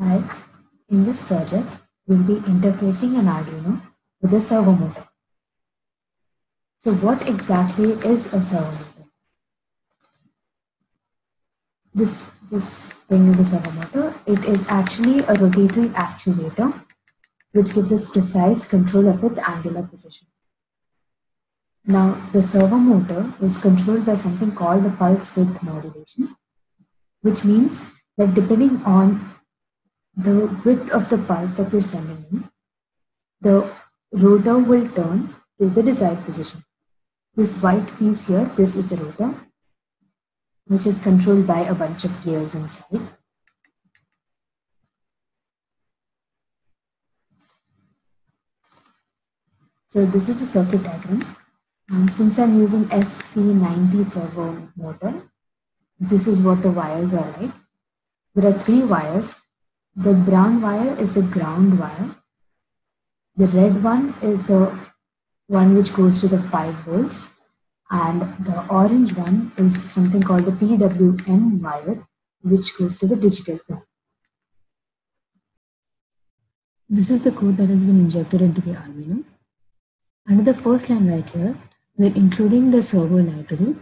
Hi, in this project, we'll be interfacing an Arduino with a servo motor. So what exactly is a servo motor? This thing is a servo motor. It is actually a rotatory actuator, which gives us precise control of its angular position. Now, the servo motor is controlled by something called the pulse width modulation, which means that depending on the width of the pulse that we're sending in, the rotor will turn to the desired position. This white piece here, this is the rotor, which is controlled by a bunch of gears inside. So this is a circuit diagram. Since I'm using SC90 servo motor, this is what the wires are like. There are three wires. The brown wire is the ground wire. The red one is the one which goes to the 5 volts, and the orange one is something called the PWM wire, which goes to the digital pin. This is the code that has been injected into the Arduino. Under the first line right here, we're including the servo library.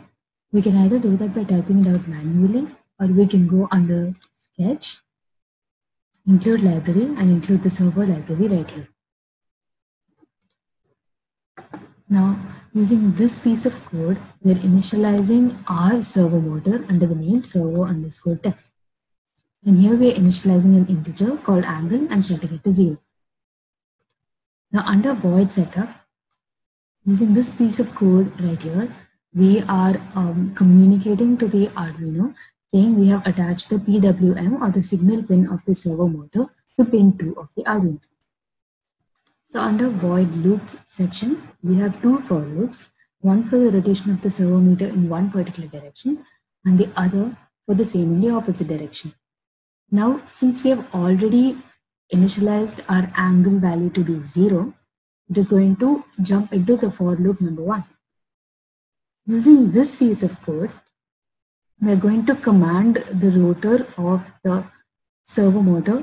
We can either do that by typing it out manually, or we can go under Sketch, Include Library, and include the servo library right here. Now, using this piece of code, we're initializing our servo motor under the name servo_test. And here we're initializing an integer called angle and setting it to 0. Now, under void setup, using this piece of code right here, we are communicating to the Arduino saying we have attached the PWM, or the signal pin of the servo motor, to pin 2 of the Arduino. So under void loop section, we have two for loops, one for the rotation of the servo motor in one particular direction and the other for the same in the opposite direction. Now, since we have already initialized our angle value to be 0, it is going to jump into the for loop number 1. Using this piece of code, we are going to command the rotor of the servo motor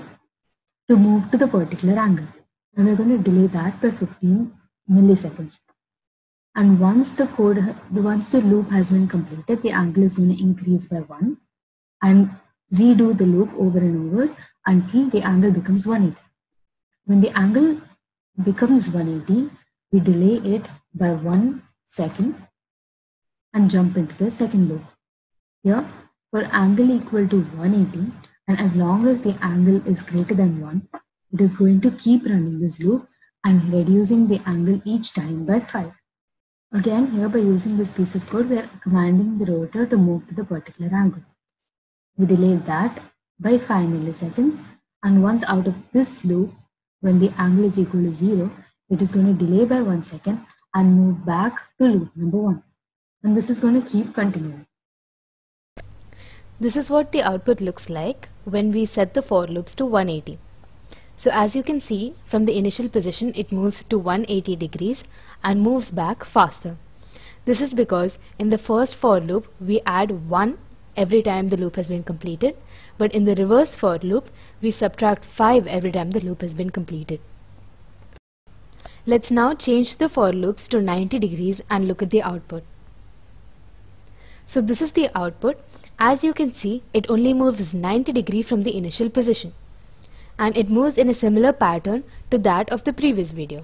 to move to the particular angle. And we're going to delay that by 15 milliseconds. And once the loop has been completed, the angle is going to increase by 1 and redo the loop over and over until the angle becomes 180. When the angle becomes 180, we delay it by 1 second and jump into the second loop. Here, for angle equal to 180, and as long as the angle is greater than 1, it is going to keep running this loop and reducing the angle each time by 5. Again, here by using this piece of code, we are commanding the rotor to move to the particular angle. We delay that by 5 milliseconds, and once out of this loop, when the angle is equal to 0, it is going to delay by 1 second and move back to loop number 1. And this is going to keep continuing. This is what the output looks like when we set the for loops to 180. So as you can see, from the initial position it moves to 180 degrees and moves back faster. This is because in the first for loop we add 1 every time the loop has been completed, but in the reverse for loop we subtract 5 every time the loop has been completed. Let's now change the for loops to 90 degrees and look at the output. So this is the output. As you can see, it only moves 90 degrees from the initial position. And it moves in a similar pattern to that of the previous video.